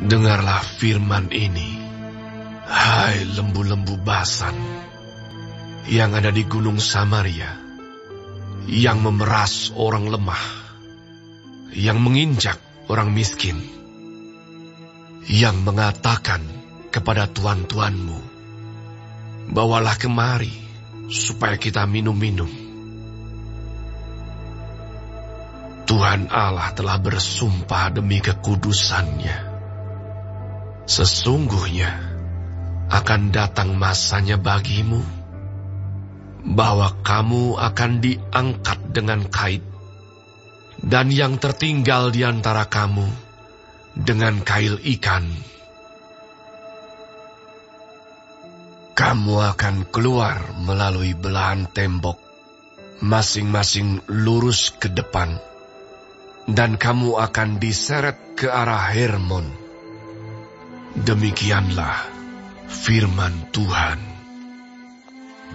Dengarlah firman ini, hai lembu-lembu Basan yang ada di Gunung Samaria, yang memeras orang lemah, yang menginjak orang miskin, yang mengatakan kepada tuan-tuanmu, bawalah kemari supaya kita minum-minum. Tuhan Allah telah bersumpah demi kekudusannya. Sesungguhnya akan datang masanya bagimu, bahwa kamu akan diangkat dengan kait, dan yang tertinggal di antara kamu dengan kail ikan. Kamu akan keluar melalui belahan tembok, masing-masing lurus ke depan, dan kamu akan diseret ke arah Hermon. Demikianlah firman Tuhan.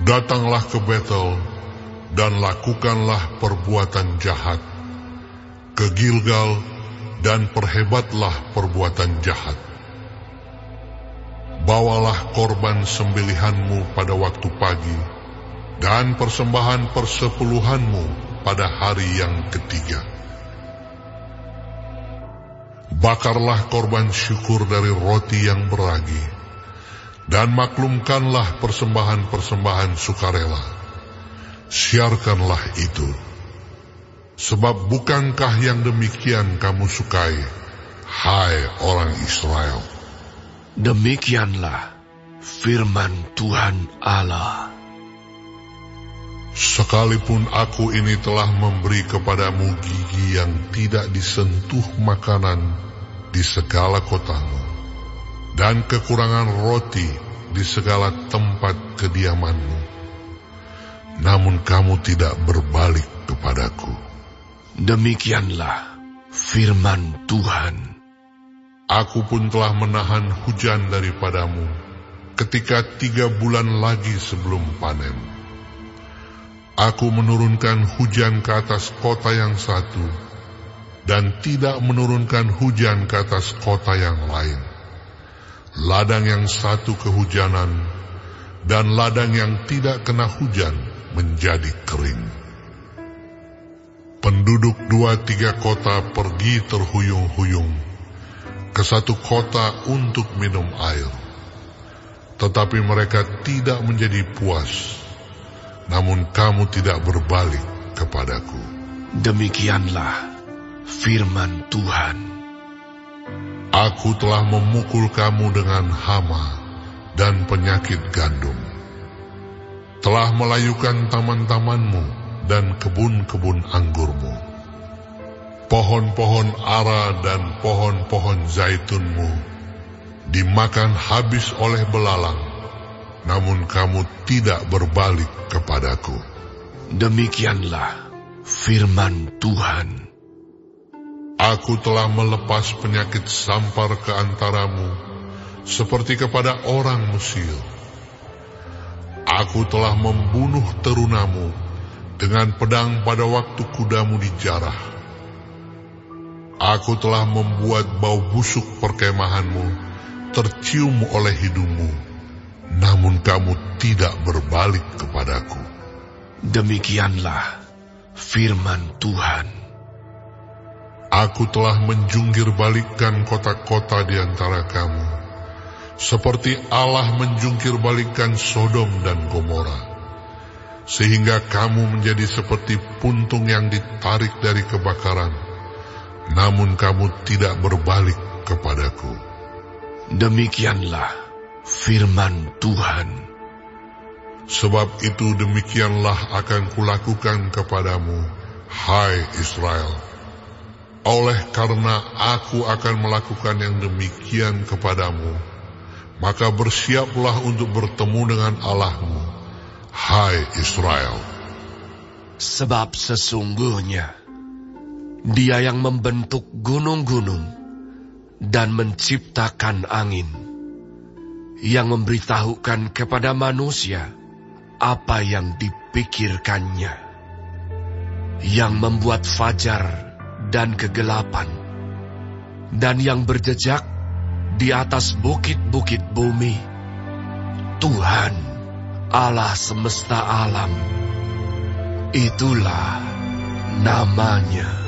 Datanglah ke Betel dan lakukanlah perbuatan jahat, ke Gilgal dan perhebatlah perbuatan jahat. Bawalah korban sembelihanmu pada waktu pagi dan persembahan persepuluhanmu pada hari yang ketiga. Bakarlah korban syukur dari roti yang beragi, dan maklumkanlah persembahan-persembahan sukarela. Siarkanlah itu. Sebab bukankah yang demikian kamu sukai, hai orang Israel? Demikianlah firman Tuhan Allah. Sekalipun aku ini telah memberi kepadamu gigi yang tidak disentuh makanan di segala kotamu, dan kekurangan roti di segala tempat kediamanmu, namun kamu tidak berbalik kepadaku. Demikianlah firman Tuhan. Aku pun telah menahan hujan daripadamu ketika 3 bulan lagi sebelum panen. Aku menurunkan hujan ke atas kota yang satu, dan tidak menurunkan hujan ke atas kota yang lain. Ladang yang satu kehujanan, dan ladang yang tidak kena hujan menjadi kering. Penduduk 2-3 kota pergi terhuyung-huyung ke satu kota untuk minum air. Tetapi mereka tidak menjadi puas. Namun kamu tidak berbalik kepadaku. Demikianlah firman Tuhan. Aku telah memukul kamu dengan hama dan penyakit gandum. Telah melayukan taman-tamanmu dan kebun-kebun anggurmu. Pohon-pohon ara dan pohon-pohon zaitunmu dimakan habis oleh belalang. Namun kamu tidak berbalik kepadaku. Demikianlah firman Tuhan. Aku telah melepas penyakit sampar ke antaramu, seperti kepada orang Mesir. Aku telah membunuh terunamu dengan pedang pada waktu kudamu dijarah. Aku telah membuat bau busuk perkemahanmu tercium oleh hidungmu. Namun kamu tidak berbalik kepadaku. Demikianlah firman Tuhan. Aku telah menjungkir balikkan kota-kota di antara kamu, seperti Allah menjungkir balikkan Sodom dan Gomorrah, sehingga kamu menjadi seperti puntung yang ditarik dari kebakaran. Namun kamu tidak berbalik kepadaku. Demikianlah firman Tuhan. Sebab itu demikianlah akan kulakukan kepadamu, hai Israel. Oleh karena aku akan melakukan yang demikian kepadamu, maka bersiaplah untuk bertemu dengan Allahmu, hai Israel. Sebab sesungguhnya Dia yang membentuk gunung-gunung dan menciptakan angin, yang memberitahukan kepada manusia apa yang dipikirkannya, yang membuat fajar dan kegelapan, dan yang berjejak di atas bukit-bukit bumi, Tuhan, Allah semesta alam, itulah namanya.